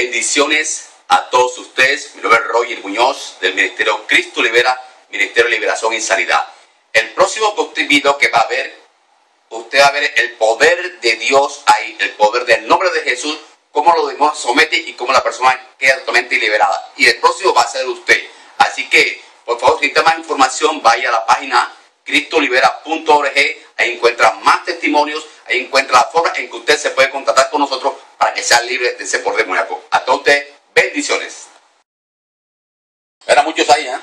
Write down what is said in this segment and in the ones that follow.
Bendiciones a todos ustedes. Mi nombre es Roger Muñoz del Ministerio Cristo Libera, Ministerio de Liberación y Sanidad. El próximo video que va a ver, usted va a ver el poder de Dios ahí, el poder del nombre de Jesús, cómo lo demás somete y cómo la persona queda totalmente liberada. Y el próximo va a ser usted. Así que, por favor, si necesita más información, vaya a la página cristolibera.org. Ahí encuentra más testimonios, ahí encuentra la forma en que usted se puede contactar con nosotros para que sea libre de ese poder demoníaco. A todos ustedes, bendiciones. Eran muchos ahí, ¿eh?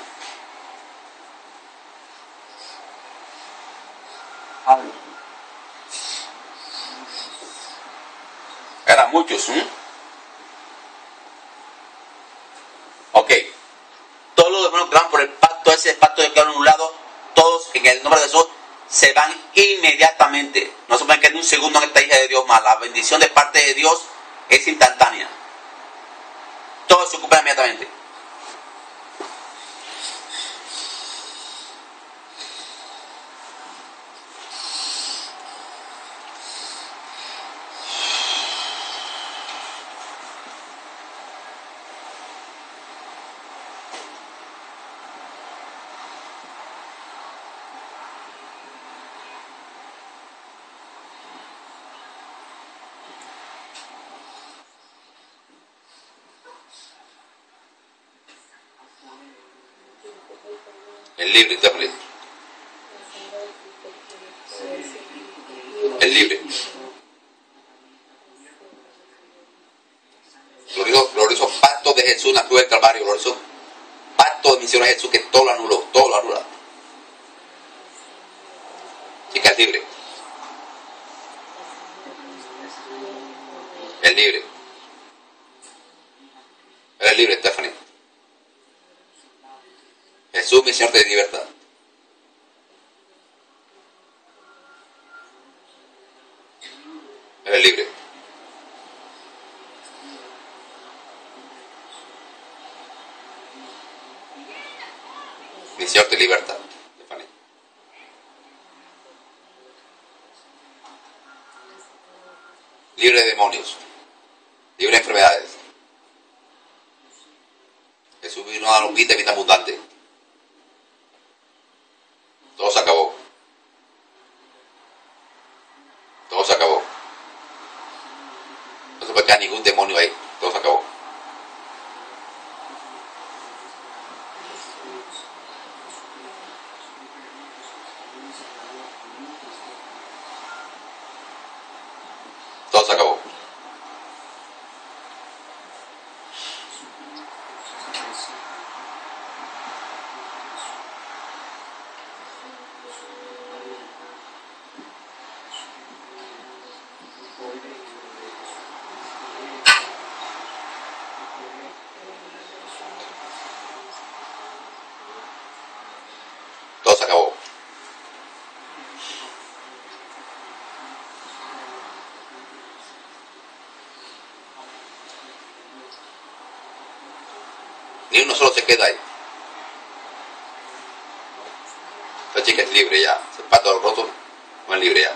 Eran muchos, ¿eh? Ok. Todos los demonios que van por el pacto, ese pacto de quedar en un lado, todos en el nombre de Jesús se van inmediatamente. No se pueden quedar ni un segundo en esta hija de Dios más. La bendición de parte de Dios es instantánea. Todo se ocupa inmediatamente. El libre está preso. El libre. Glorioso pacto de Jesús en la cruz del Calvario. Glorioso pacto de misión de Jesús que todo lo anuló, todo lo anula. Y que es libre. El libre. El libre, Stephanie. Jesús, mi Señor, te dé libertad. Eres libre. Mi Señor, te libertad. Libre de demonios. Libre de enfermedades. Jesús vino a dar un vida y vida abundante. Ningún demonio ahí, todo se acabó. Todo se acabó. Ni uno solo se queda ahí. La chica es libre ya. Se pato al roto, no es libre ya.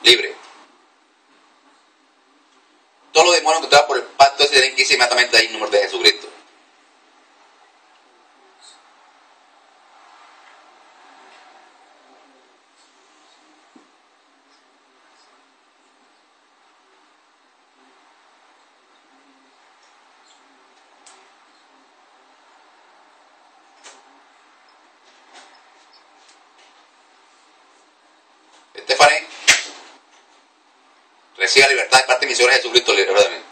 Libre. Todos los demonios que estaban por el pacto ese tienen que irse inmediatamente ahí en nombre de Jesucristo. Stephanie, reciba libertad de parte de mi Señor Jesucristo, libérame.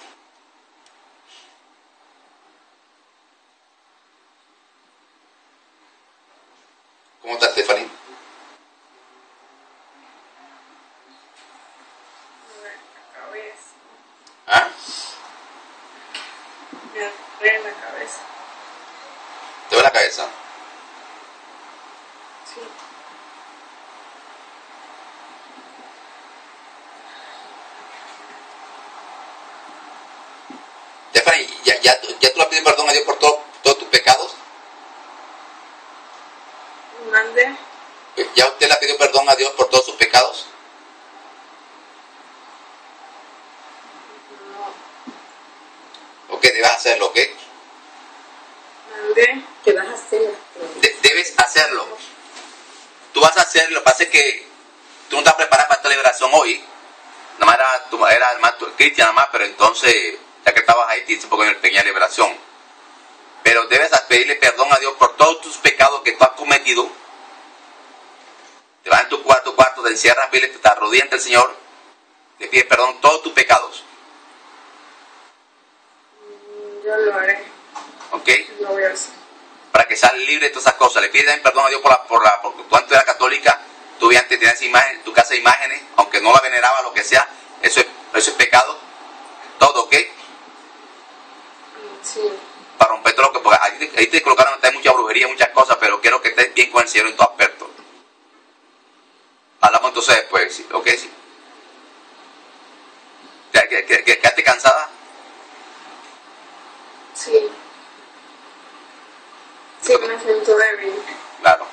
¿Cómo estás, Stephanie? ¿Ah? Me duele la cabeza. ¿Te duele la cabeza? Sí. Stephanie, ¿ya tú le pides perdón a Dios por todos tus pecados? ¿Mande? ¿Ya usted le pidió perdón a Dios por todos sus pecados? No. Ok, debes hacerlo, ¿ok? ¿Mande? ¿Qué vas a hacer? Debes hacerlo. Tú vas a hacerlo, lo que pasa es que tú no estás preparada para esta liberación hoy. Nada más era más cristiana, nada más, pero entonces, ya que estabas ahí, te hice un poco de pequeña liberación. Pero debes pedirle perdón a Dios por todos tus pecados que tú has cometido. Te vas en tu cuarto, te encierras, te arrodillas ante el Señor, le pides perdón todos tus pecados. Yo lo haré. ¿Ok? Lo voy a hacer. Para que seas libre de todas esas cosas. Le pides perdón a Dios porque tú antes eras católica. Tú antes tenías imágenes, tu casa de imágenes, aunque no la veneraba, lo que sea, eso es pecado. Todo, ¿ok? Sí. Para romper todo lo que... Porque ahí te colocaron, está mucha brujería, muchas cosas, pero quiero que estés bien con el Señor en tu aspecto. Hablamos entonces después, ¿ok? Sí. ¿Quedaste cansada? Sí. Sí, me siento débil. Claro.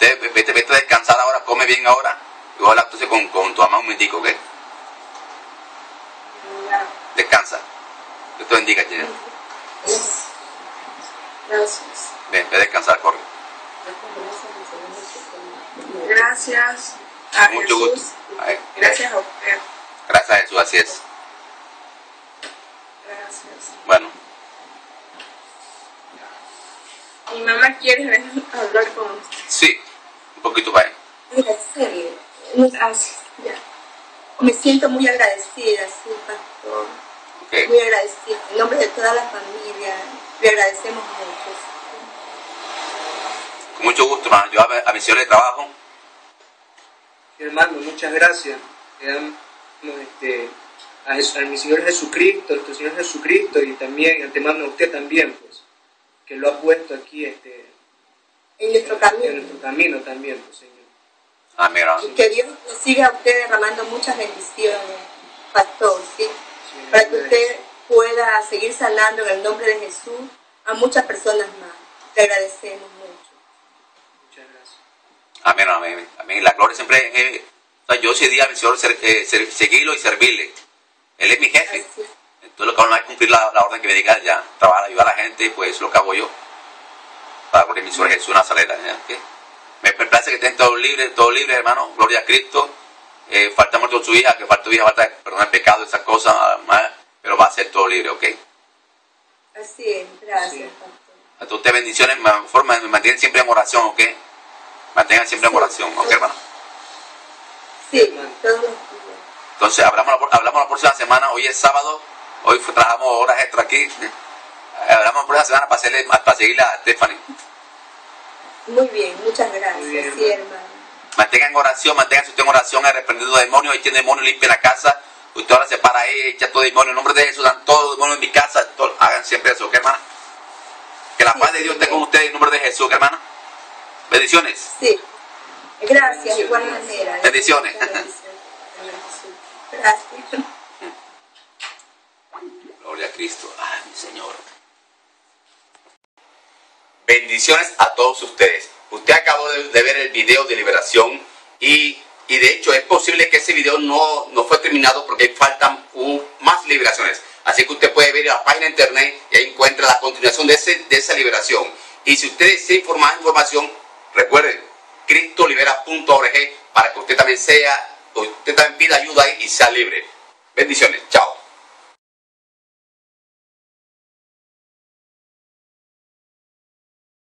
Vete a descansar ahora, come bien ahora y voy a hablar entonces con tu mamá un momentico, ¿ok? Descansa. Dios te bendiga, Gina. Gracias. Ve a descansar, corre. Gracias a mucho Jesús. Gusto. Gracias a usted. Gracias a Jesús, así es. Gracias. Bueno. Mi mamá quiere venir a hablar con usted. Sí, un poquito para él. Gracias. Ya. Me siento muy agradecida, sí, pastor. Okay. Muy agradecida. En nombre de toda la familia, le agradecemos mucho. Con mucho gusto, hermano. Yo a misión de trabajo. Hermano, muchas gracias. Le damos a mi Señor Jesucristo, a nuestro Señor Jesucristo y también, antemano, a usted también, pues, que lo ha puesto aquí en nuestro camino también, pues, Señor. Amén. Y que Dios nos siga a usted derramando muchas bendiciones, pastor, ¿sí? Sí, para que usted pueda seguir sanando en el nombre de Jesús a muchas personas más. Te agradecemos mucho. Muchas gracias. Amén, amén, amén. La gloria siempre es yo decidí al Señor seguirlo y servirle. Él es mi jefe. Entonces lo que hago es cumplir la orden que me diga, ya, trabajar, ayudar a la gente, pues lo que hago yo. Para que mi Señor Jesús en la saleta, ¿sí? Me place que estén todos libres, hermano. Gloria a Cristo. Falta mucho su hija, que falta tu hija, falta perdonar el pecado, esas cosas, pero va a ser todo libre, ¿ok? Así es, gracias. Sí. A todas ustedes bendiciones, me mantienen siempre en oración, ¿ok? Mantengan siempre en oración, ¿ok, hermano? Sí, todos. Entonces, hablamos la próxima semana. Hoy es sábado, hoy trabajamos horas extra aquí. Hablamos la próxima semana para seguirle a Stephanie. Muy bien, muchas gracias. Muy bien, hermano. Sí, hermano. Mantengan oración, mantengan usted en oración, reprendiendo demonios, echen demonios, limpien la casa. Usted ahora se para ahí, echa todo demonio. En nombre de Jesús, dan todo demonio en mi casa. Todo, hagan siempre eso, ¿ok, hermana? Que la paz de Dios esté con ustedes en nombre de Jesús, ¿ok, hermana? Bendiciones. Sí. Gracias, de igual manera. Bendiciones. Gracias. Gloria a Cristo. Ay, mi Señor. Bendiciones a todos ustedes. Usted acabó de ver el video de liberación y de hecho es posible que ese video no fue terminado porque faltan más liberaciones. Así que usted puede ver la página de internet y ahí encuentra la continuación de esa liberación. Y si usted desea más información, recuerden cristolibera.org para que usted también pida ayuda ahí y sea libre. Bendiciones. Chao.